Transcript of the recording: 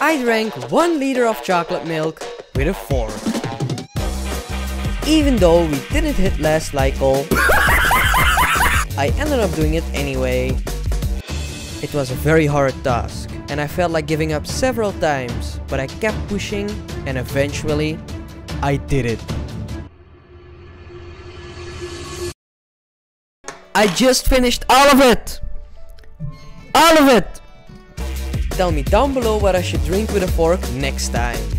I drank 1 liter of chocolate milk with a fork. Even though we didn't hit last cycle, I ended up doing it anyway. It was a very hard task, and I felt like giving up several times, but I kept pushing, and eventually, I did it. I just finished all of it! All of it! Tell me down below what I should drink with a fork next time.